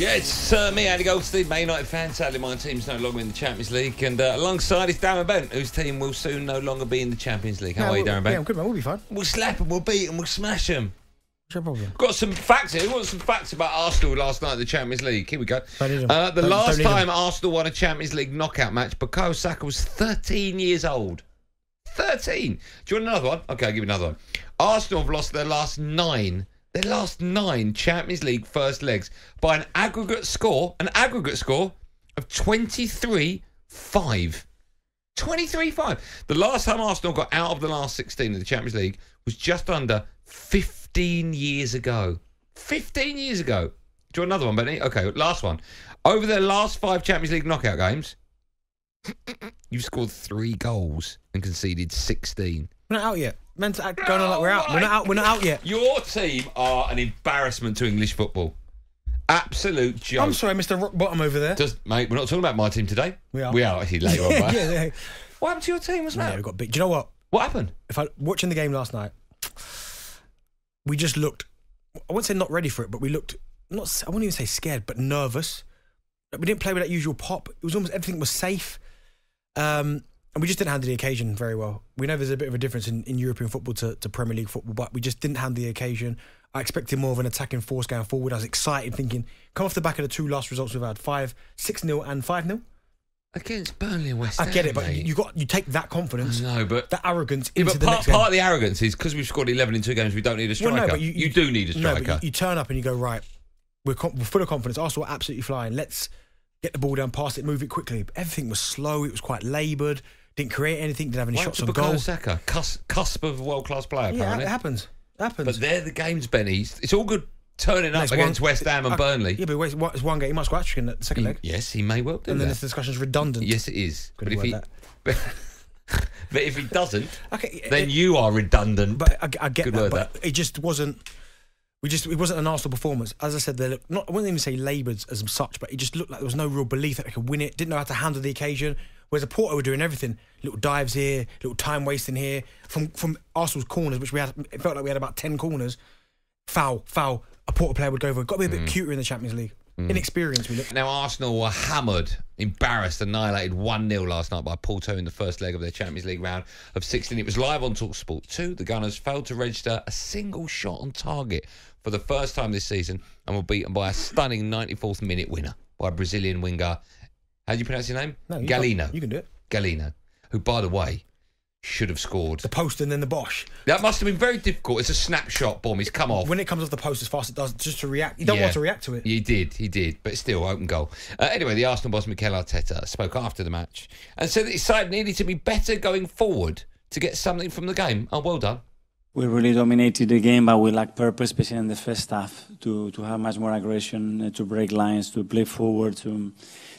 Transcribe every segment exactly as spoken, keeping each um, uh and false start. Yeah, it's uh, me, Andy Goldstein, Man United fan. Sadly, my team's no longer in the Champions League. And uh, alongside is Darren Bent, whose team will soon no longer be in the Champions League. How no, are you, Darren Bent? Yeah, I'm good, man. We'll be fine. We'll slap them, we'll beat them, we'll smash them. What's your problem? Got some facts here. We want some facts about Arsenal last night in the Champions League. Here we go. Uh, the don't, last don't time Arsenal won a Champions League knockout match, Bukayo Saka was thirteen years old. thirteen. Do you want another one? Okay, I'll give you another one. Arsenal have lost their last nine. Their last nine Champions League first legs by an aggregate score, an aggregate score of twenty-three five. twenty-three five. The last time Arsenal got out of the last sixteen of the Champions League was just under fifteen years ago. fifteen years ago. Do you want another one, Benny? Okay, last one. Over their last five Champions League knockout games, you've scored three goals and conceded sixteen. We're not out yet. Meant to act, going on like we're out. We're not out. We're not out yet. Your team are an embarrassment to English football. Absolute joke. I'm sorry, Mister Rock Bottom over there. Just, mate, we're not talking about my team today. We are. We are actually later on. Mate. Yeah, yeah. What happened to your team? What's no, that? Got big. Do you know what? What happened? If I watching the game last night, we just looked. I wouldn't say not ready for it, but we looked not. I wouldn't even say scared, but nervous. We didn't play with that usual pop. It was almost everything was safe. Um. And we just didn't handle the occasion very well. We know there's a bit of a difference in, in European football to, to Premier League football, but we just didn't handle the occasion. I expected more of an attacking force going forward. I was excited thinking, come off the back of the two last results we've had, five, six nil and five nil. Against Burnley and West Ham. I get it, but you, you got you take that confidence, no, but that arrogance into yeah, but the part, next game. Part of the arrogance is because we've scored eleven in two games, we don't need a striker. Well, no, but you, you, you do need a striker. No, but you, you turn up and you go, right, we're, we're full of confidence. Arsenal are absolutely flying. Let's get the ball down, pass it, move it quickly. Everything was slow. It was quite laboured. Didn't create anything. Didn't have any Why shots on goal. Saka, cusp, cusp of a world-class player, apparently. Yeah, it happens. It happens. But they're the games, Benny. It's all good turning no, up against one, West Ham and I, Burnley. Yeah, but it's one game. He might score actually in the second he, leg. Yes, he may well do And that. Then this discussion's redundant. Yes, it is. But if, he, but, but if he doesn't, okay, then it, you are redundant. But I, I get good that, word but that. It just wasn't... We just, it wasn't an Arsenal performance. As I said, they looked not, I wouldn't even say laboured as such, but it just looked like there was no real belief that they could win it. Didn't know how to handle the occasion. Whereas the Porto were doing everything. Little dives here, little time wasting here. From from Arsenal's corners, which we had, it felt like we had about ten corners. Foul, foul. A Porto player would go over. Got to be a bit mm. cuter in the Champions League. Mm. Inexperienced, we looked. Now, Arsenal were hammered, embarrassed, annihilated one nil last night by Porto in the first leg of their Champions League round of sixteen. It was live on TalkSport two. The Gunners failed to register a single shot on target for the first time this season and were beaten by a stunning ninety-fourth minute winner by Brazilian winger. How do you pronounce your name? No, you Galeno. Can, you can do it. Galeno, who, by the way, should have scored. The post and then the Bosch. That must have been very difficult. It's a snapshot bomb. It's come off. When it comes off the post as fast as it does, just to react. You don't yeah, want to react to it. He did, he did. But still, open goal. Uh, anyway, the Arsenal boss, Mikel Arteta, spoke after the match and said that his side needed to be better going forward to get something from the game. Oh, well done. We really dominated the game, but we lacked purpose, especially in the first half, to, to have much more aggression, to break lines, to play forward, to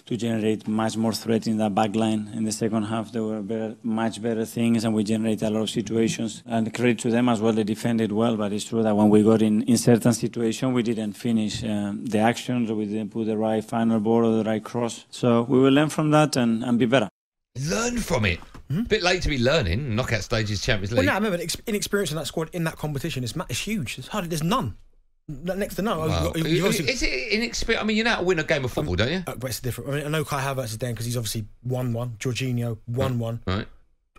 to generate much more threat in the back line. In the second half, there were better, much better things, and we generated a lot of situations. And credit to them as well, they defended well, but it's true that when we got in, in certain situations, we didn't finish um, the actions, we didn't put the right final ball or the right cross. So we will learn from that and, and be better. Learn from it. Mm-hmm. Bit late to be learning. Knockout stages, Champions League. Well, no, I remember inexperience in that squad in that competition is it's huge. It's hardly, there's none. Next to none. Well, you've, you've obviously, is it inexperience? I mean, you know how to win a game of football, I mean, don't you? But it's different. I mean, I know Kai Havertz is down because he's obviously one one. Jorginho, one one. Right.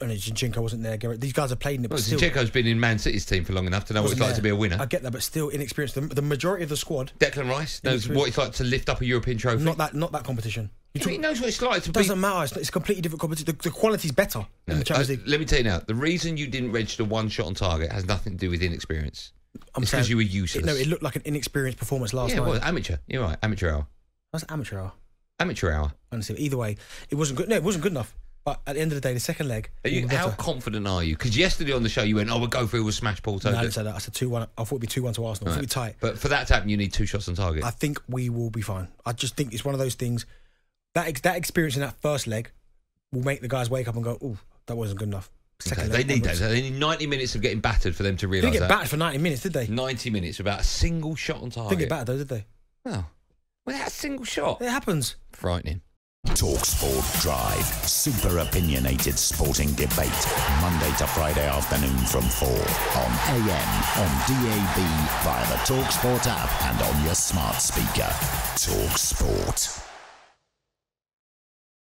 And Jorginho wasn't there. These guys have played in it. Well, Jorginho's been in Man City's team for long enough to know what it's like there. to be a winner. I get that, but still inexperienced. The, the majority of the squad. Declan Rice knows what it's like to lift up a European trophy. Not that, not that competition. You talk, he knows what it's like to be... It doesn't matter. It's, it's a completely different competition. The, the quality's better no, in the Champions uh, League. Let me tell you now, the reason you didn't register one shot on target has nothing to do with inexperience. I'm it's because you were useless. It, no, it looked like an inexperienced performance last yeah, night. Yeah, well, amateur. You're right, amateur hour. That's amateur hour. Amateur hour. Honestly, either way, it wasn't good. No, it wasn't good enough. But at the end of the day, the second leg... Are you, how confident are you? Because yesterday on the show, you went, oh, we'll go through, we'll smash Porto. No, I didn't say that. I said two one. I thought it'd be two one to Arsenal. Right. I thought it'd be tight. But for that to happen, you need two shots on target. I think we will be fine. I just think it's one of those things... That ex that experience in that first leg will make the guys wake up and go, "Oh, that wasn't good enough." Second okay, leg, they need that. They need ninety minutes of getting battered for them to realise. They didn't get that. battered for ninety minutes, did they? Ninety minutes without a single shot on target. They didn't get battered though, did they? No, oh. without a single shot. It happens. Frightening. TalkSport Drive. Super opinionated sporting debate. Monday to Friday afternoon from four. On A M, on D A B, via the TalkSport app and on your smart speaker. TalkSport.